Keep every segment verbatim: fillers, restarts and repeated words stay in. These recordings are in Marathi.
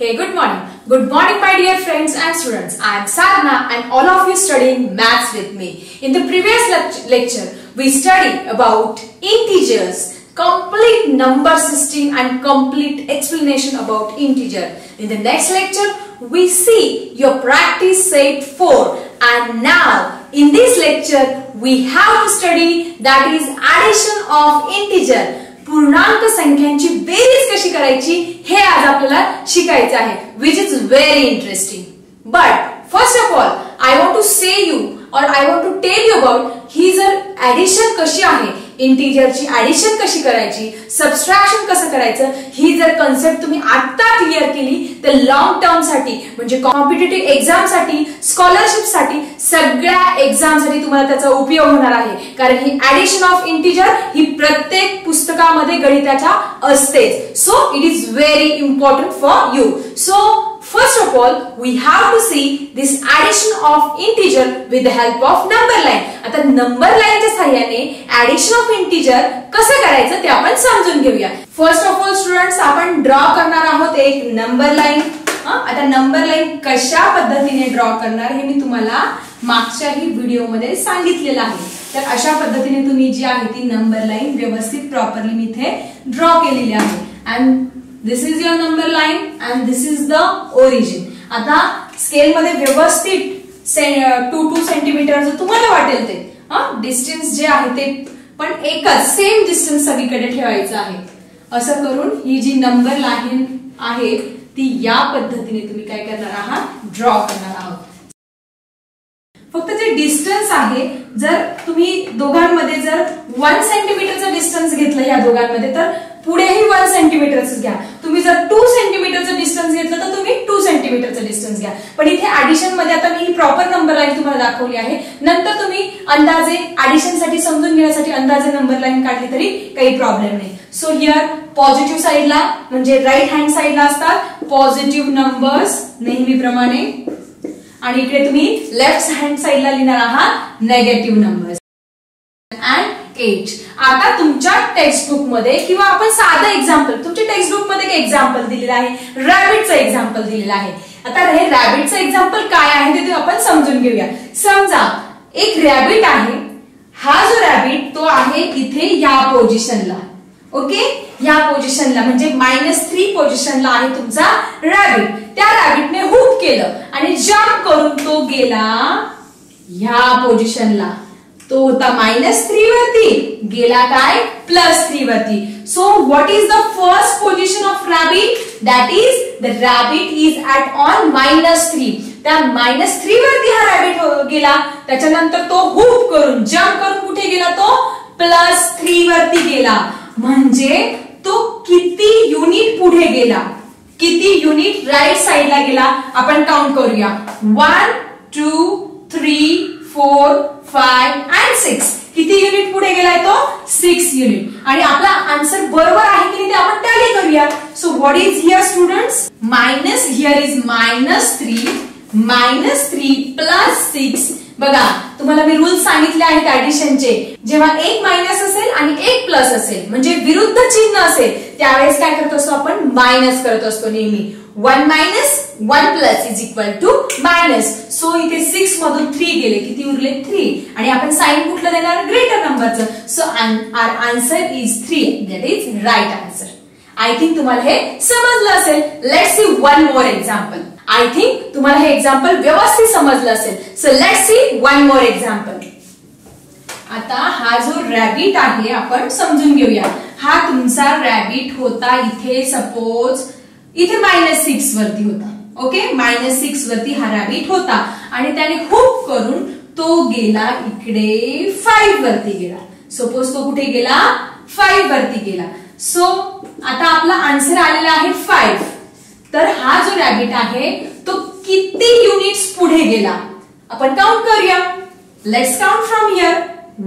Hey, good morning. Good morning my dear friends and students. I am Sadhana and all of you studying maths with me. In the previous lecture, we studied about integers, complete number system and complete explanation about integer. In the next lecture, we see your practice set four, and now in this lecture, we have to study that is addition of integer. पूर्णांक संख्यांची बेरीज कशी करायची हे आज आपल्याला शिकायचं आहे, which is very interesting. But first of all, I want to say you or I want to tell you about ही जर addition कशी आहे, इंटीजरची addition कशी करायची, subtraction कसं करायचं, ही जर concept तुम्ही आता क्लियर केली तर long term साठी म्हणजे competitive exam साठी, scholarship साठी, सगळ्या exam साठी तुम्हाला त्याचा उपयोग होणार आहे, कारण ही addition of integer ही प्रत्येक पुस्तकामध्ये गणिताच्या असतेच. So it is very important for you. So first of all, we have to see this addition of integer with the help of number line. आता number line च्या सहाय्याने addition of integer कसं करायचं ते आपण समजून घेऊया. First of all students, आपण ड्रॉ करणार आहोत एक number line. आता नंबर लाइन कशा पद्धतीने ड्रॉ करणार हे मी तुम्हाला मागच्याही व्हिडिओ मध्ये सांगितलेलं आहे. तर अशा पद्धतीने तुम्ही जी आहे ती नंबर लाइन व्यवस्थित प्रॉपर्ली मी इथे ड्रॉ केलेली आहे. And this is your number line and this is the origin. आता स्केल मध्ये व्यवस्थित टू टू सेंटीमीटर जो तुम्हाला वाटेल ते डिस्टन्स जे आहे ते पण एकच सेम डिस्टन्स सगळीकडे ठेवायचं आहे. असं करून ही जी नंबर लाइन आहे ती या पद्धतीने तुम्ही काय करणार आहात, ड्रॉ करणार आहात. फक्त जे डिस्टन्स आहे, जर तुम्ही दोघांमध्ये जर एक सेंटीमीटरचा डिस्टन्स घेतला या दोघांमध्ये तर पुढेही एक सेंटीमीटरच घ्या. तुम्ही जर दोन सेंटीमीटरचा डिस्टन्स घेतला तर तुम्ही दोन सेंटीमीटरचा डिस्टन्स घ्या. पण इथे ऍडिशन मध्ये आता मी ही प्रॉपर नंबर लाइन तुम्हाला दाखवली आहे. नंतर तुम्ही अंदाजे ऍडिशन साठी समजून घेण्यासाठी अंदाजे नंबर लाइन काढली तरी काही प्रॉब्लेम नाही. सो हियर पॉझिटिव्ह साइडला म्हणजे राइट हँड साइडला असतात पॉझिटिव्ह नंबर्स नेहमीप्रमाणे, आणि इकडे तुम्ही लेफ्ट हँड साइडला लिहिणार आहात नेगेटिव्ह नंबर्स अँड एट. आता तुमच्या टेक्स्टबुक मध्ये किंवा आपण साधा एक्झाम्पल तुमच्या टेक्स्टबुक मध्ये एक एक्झाम्पल दिलेला आहे, रॅबिटचा एक्झाम्पल दिलेला आहे. आता हे रॅबिटचं एक्झाम्पल काय आहे ते आपण समजून घेऊया. समजा एक रॅबिट आहे, हा जो रॅबिट तो आहे इथे या पोझिशनला. ओके, या पोझिशनला म्हणजे मायनस थ्री पोझिशनला आहे तुमचा रॅबिट. त्या रॅबिटने हुप केलं आणि जम्प करून तो गेला ह्या पोझिशनला. तो होता मायनस थ्री वरती, गेला काय प्लस थ्री वरती. So what is the first position of rabbit? That is the rabbit is at on minus three. त्या मायनस थ्री वरती हा रॅबिट गेला, त्याच्यानंतर तो हुप करून जम्प करून कुठे गेला, तो प्लस थ्री वरती गेला. म्हणजे तो किती युनिट पुढे गेला, किती युनिट राइट साइडला गेला आपण काउंट करूया. One two three four five and six. किती युनिट पुढे गेलाय तो? Six unit. आणि आपला आन्सर बरोबर आहे की नाही ते आपण टॅली करूया. So what is here students? Minus, here is minus three, minus three plus six. बघा तुम्हाला मी रूल सांगितले आहेत ऍडिशनचे. जेव्हा एक मायनस असेल आणि एक प्लस असेल म्हणजे विरुद्ध चिन्ह असेल त्यावेळेस काय करत असतो आपण, मायनस करत असतो नेहमी. One minus one plus is equal to minus. So इथे सिक्स मधून थ्री गेले, किती उरले? थ्री. आणि आपण साईन कुठलं देणार? ग्रेटर नंबरचं. So our answer is three, that is right answer. I think तुम्हाला हे समजलं असेल. Let's see one more example. I think तुम्हाला हे एक्झाम्पल व्यवस्थित समजलं असेल. So let's see one more example. आता हा जो रॅबिट आहे आपण समजून घेऊया. हा तुमचा रॅबिट होता इथे सपोज इथे मायनस सिक्स वरती होता. ओके, मायनस सिक्स वरती हा रॅबिट होता आणि त्याने हुप करून तो गेला इकडे फाईव्ह वरती गेला. सपोज तो कुठे गेला? फाईव्ह वरती गेला. सो आता आपला आन्सर आलेला आहे फाईव्ह. तर हा जो रॅबिट आहे तो किती युनिट्स पुढे गेला आपण काउंट करूया. Let's count from here.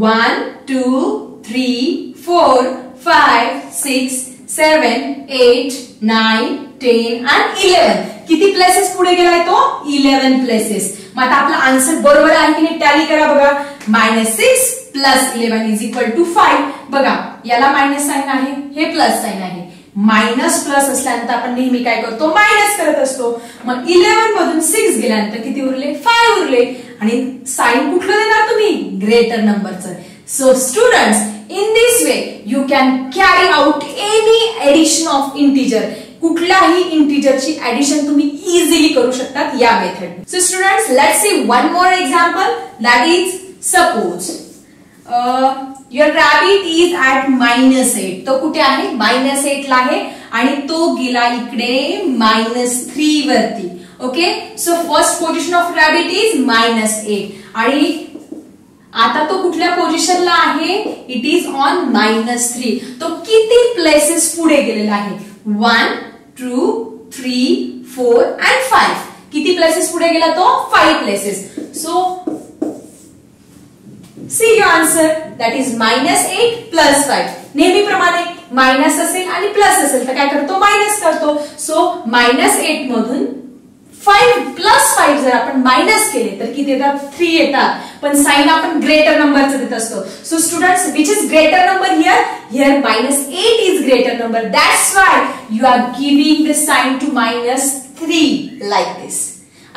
One two three four five six seven eight nine ten and eleven. किती प्लेसेस पुढे गेलाय तो? Eleven places. मग आता आपला आन्सर बरोबर आहे की नाही टॅली करा. बघा minus six plus eleven is equal to five. बघा याला मायनस साईन आहे, हे प्लस साईन आहे. माइनस प्लस असल्यानंतर आपण नेहमी काय करतो माइनस करत असतो मग इलेवन मधून सिक्स गेल्यानंतर किती उरले फाइव उरले आणि साइन कुठलं देणार तुम्ही ग्रेटर नंबरचं so students in this way you can carry out any addition of integer कुठलाही इंटीजरची एडिशन तुम्ही इजीली करू शकता या method so students let's see one more example that is suppose Your rabbit is at minus eight. तो कुठे आहे minus eight ला आहे आणि तो गेला इकडे minus three वरती. Okay? So first position of rabbit is minus eight. आणि आता तो कुठल्या पोझिशन ला आहे? It is on minus three. तो किती places पुढे गेलेला आहे? One, two, three, four and five. किती places पुढे गेला तो? Five places. So See your answer that is minus eight plus five. नेहमी प्रमाणे minus असेल आणि plus असेल तर काय करतो minus करतो. So minus eight मधून five plus five जर आपण minus केले तर किती येतात three येतात. पण sign आपण greater numberचं देत असतो. So students which is greater number here? Here minus eight is greater number. That's why you are giving the sign to minus three like this.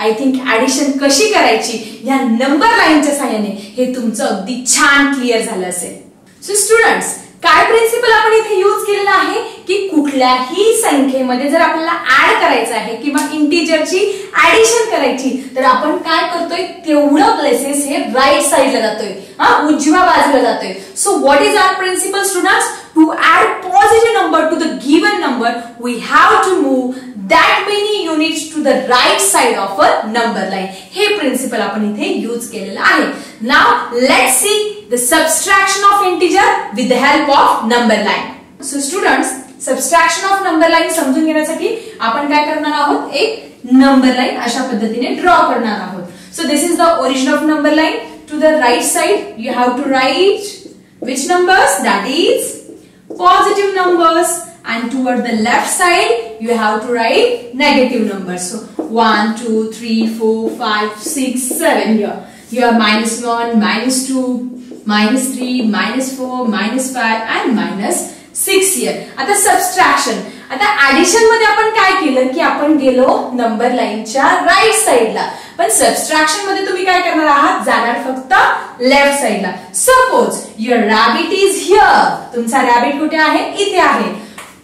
I think addition कशी करायची या नंबर लाइनच्या सहाय्याने हे तुमचं अगदी छान क्लियर झालं असेल सो स्टूडेंट्स काय प्रिन्सिपल आपण इथे यूज केलेला आहे की कुठल्याही संख्येमध्ये जर आपल्याला ऍड करायचं आहे किंवा इंटीजरची ऍडिशन करायची तर आपण काय करतोय तेवढं प्लेसेस हे राइट साइडला जातोय हां उजव्या बाजूला जातोय so what is our principle students to add positive number to the given number we have to move that many units to the right side of a number line. Hey principle आपण इथे यूज केलेला आहे. Now let's see the subtraction of integer with the help of number line. So students, subtraction of number line समजून घेण्यासाठी आपण काय करणार आहोत एक number line अशा पद्धतीने draw करणार आहोत. So this is the origin of number line. To the right side you have to write which numbers? That is positive numbers. And toward the left side, you have to write negative numbers. So one, two, three, four, five, six, seven here. You have minus one, minus two, minus three, minus four, minus five, and minus six here. At the subtraction. आता एडिशन मध्ये आपण काय केलं की आपण गेलो नंबर लाइनच्या राइट साइडला पण सबट्रॅक्शन मध्ये तुम्ही काय करणार आहात जाणार फक्त लेफ्ट साइडला suppose your rabbit is here तुमचा रॅबिट कुठे आहे इथे आहे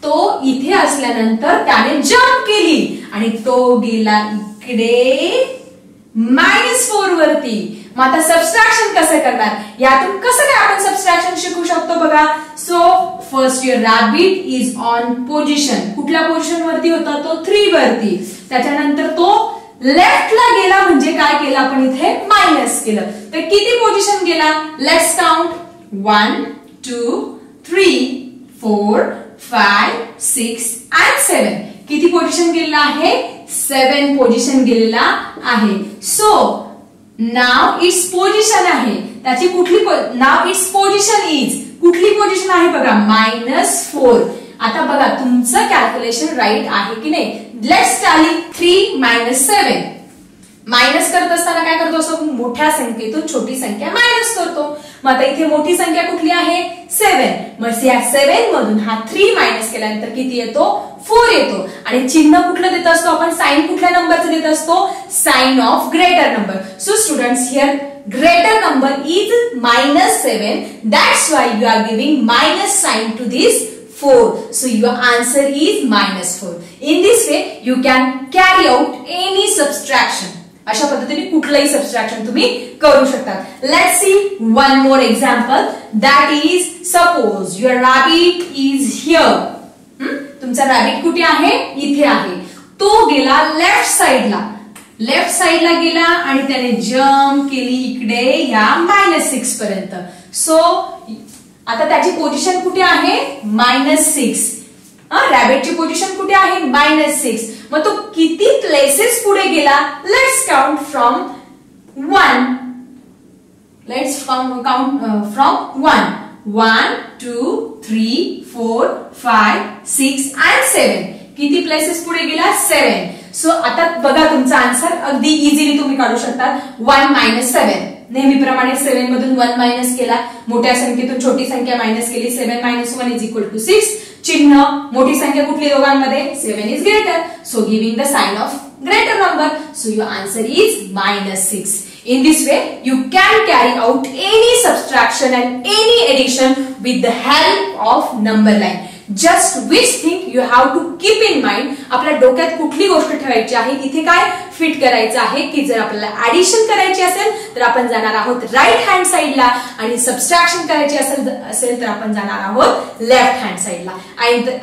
तो इथे असल्यानंतर त्याने जंप केली आणि तो गेला इकडे minus four वरती मग आता सबट्रॅक्शन कसं करणार यातून कसं काय आपण सबट्रॅक्शन शिकू शकतो बघा so first your rabbit is on position कुठल्या पोझिशन वरती होता तो three वरती त्याच्यानंतर तो लेफ्टला गेला म्हणजे काय केलं आपण इथे माइनस केलं तर किती पोझिशन गेला let's count one two three four five six and seven किती पोझिशन गेलेला आहे seven पोझिशन गेलेला आहे सो नाउ इट्स पोझिशन आहे त्याची कुठली नाउ इट्स पोझिशन इज कुठली पोझिशन आहे बघा minus four आता बघा तुमचं कॅल्क्युलेशन राइट आहे की नाही let's tally three minus seven minus करत असताना काय करतो असो मोठ्या संख्येतून छोटी संख्या माइनस करतो मग आता इथे मोठी संख्या कुठली आहे seven मग या seven मधून हा three माइनस केल्यानंतर किती येतो four येतो आणि चिन्ह कुठलं देत असतो आपण साइन कुठल्या नंबरचं देत असतो sign of greater number so students here greater number is minus seven that's why you are giving minus sign to this four so your answer is minus four in this way you can carry out any subtraction अशा पद्धतीने कुठलाही subtraction तुम्ही करू शकता let's see one more example that is suppose your rabbit is here hmm? तुमचा rabbit कुठे आहे इथे आहे तो गेला left side ला लेफ्ट साइडला गेला आणि त्याने जंप केली इकडे या minus six पर्यंत सो आता त्याची पोझिशन कुठे आहे minus six हां रॅबिटची पोझिशन कुठे आहे minus six मग तो किती प्लेसेस पुढे गेला let's count from one let's count from one one two three four five six and seven किती प्लेसेस पुढे गेला seven सो so, आता बघा तुमचा आंसर अगदी इजीली तुम्ही काढू शकता one minus seven नेहमीप्रमाणे seven मधून one माइनस केला मोठ्या संख्येतून छोटी संख्या माइनस केली seven minus one is equal to six चिन्ह मोठी संख्या कुठली दोघांमध्ये seven is greater so giving the sign of greater number so your answer is minus six. In this way you can carry out any subtraction and any addition with the help of number line. Just which thing you have to keep in mind. आपल्या डोक्यात कुठली गोष्ट ठेवायची आहे इथे काय फिट करायचं आहे की जर आपल्याला ॲडिशन करायची असेल तर आपण जाणार आहोत राइट हँड साइडला आणि सबट्रॅक्शन करायची असेल असेल तर आपण जाणार आहोत लेफ्ट हँड साइडला.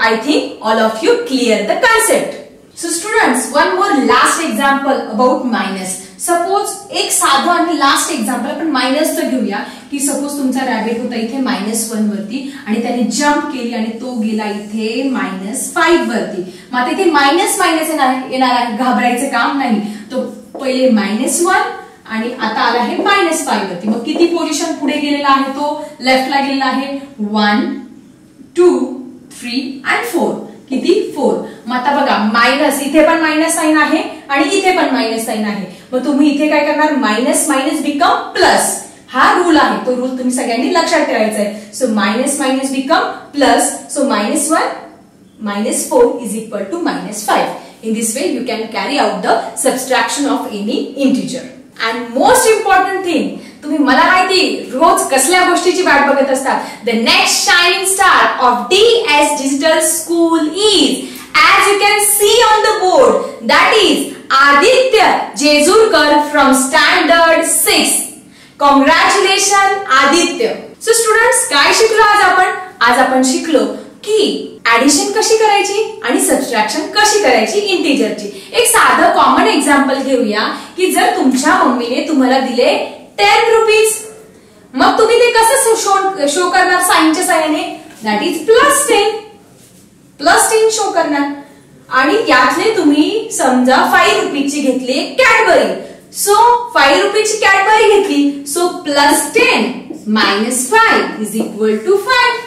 I think all of you clear the concept. So students, one more last example about minus. Suppose एक साधं आणि लास्ट एक्झाम्पल आपण मायनस तर घेऊया की सपोज तुमचा रॅबिट होता इथे मायनस वन वरती आणि त्याने जंप केली आणि तो गेला इथे मायनस फाईव्ह वरती. मग आता इथे मायनस मायनस येणार आहे, घाबरायचं काम नाही. तो पहिले मायनस वन आणि आता आला आहे मायनस फाईव्ह वरती. मग किती पोझिशन पुढे गेलेला आहे तो लेफ्टला गेलेला आहे one two three and four. किती फोर. मग आता बघा मायनस इथे पण मायनस साइन आहे आणि इथे पण मायनस साइन आहे. मग तुम्ही इथे काय करणार मायनस मायनस बिकम प्लस. हा रूल आहे तो रूल तुम्ही सगळ्यांनी लक्षात ठेवायचा आहे. So minus minus become plus so minus one minus four is equal to minus five. In this way you can carry out the subtraction of any integer. And most important thing तुम्ही मला माहिती रोज कसल्या गोष्टीची वाट बघत असतात. The next shining star of DS digital school is as you can see on the board that is Aditya Jejurkar from standard six. Congratulations Aditya. So students काय शिकलो आज आपण आज आपण शिकलो की ऍडिशन कशी करायची आणि सबट्रॅक्शन कशी करायची इंटीजरची. एक साधं कॉमन एक्झाम्पल घेऊया की जर तुमच्या मम्मीने तुम्हाला दिले टेन रुपीज मग तुम्ही ते कसं शो शो करणार साइनच्या साहाय्याने that is plus ten plus ten show करणार. आणि यातले तुम्ही समजा फाईव्ह रुपीजची घेतली कॅडबरी सो फाईव्ह रुपीजची कॅडबरी घेतली so plus ten minus five is equal to five.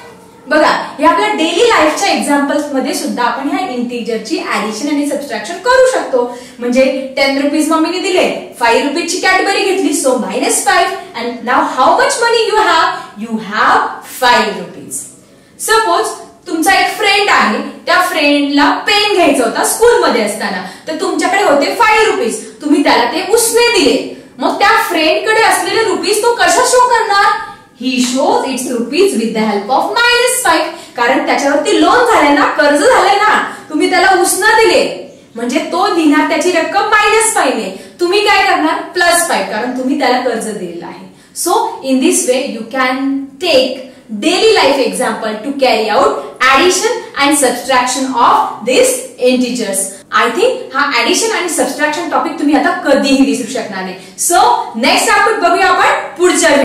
बघा हे आपल्या डेली लाईफच्या एक्झाम्पल्स मध्ये सुद्धा आपण ह्या इंटीजरची ऍडिशन आणि सबट्रॅक्शन करू शकतो. म्हणजे टेन रुपीज मम्मीने दिले फाईव्ह रुपीजची कॅडबरी घेतली so minus five and now how much money you have you have five rupees. Suppose तुमचा एक फ्रेंड आहे त्या फ्रेंडला पेन घ्यायचा होता स्कूलमध्ये असताना तर तुमच्याकडे होते फाईव्ह रुपीज तुम्ही त्याला ते उसने दिले मग त्या फ्रेंडकडे असलेले रुपीज तो कशा शो करणार he shows its rupees with the help of minus five. कारण त्याच्यावरती लोन झाले ना कर्ज झाले ना तुम्ही त्याला उसने दिले म्हणजे तो दिनात त्याची रक्कम मायनस फाईव्ह आहे तुम्ही काय करणार प्लस फाईव्ह कारण तुम्ही त्याला कर्ज दिलेलं आहे. So in this way you can take daily life example to carry out addition and subtraction of these integers. I think हा addition and subtraction topic तुम्ही आता कधीही विसरू शकणार नाही. So next आपण बघूया आपण पुढच्या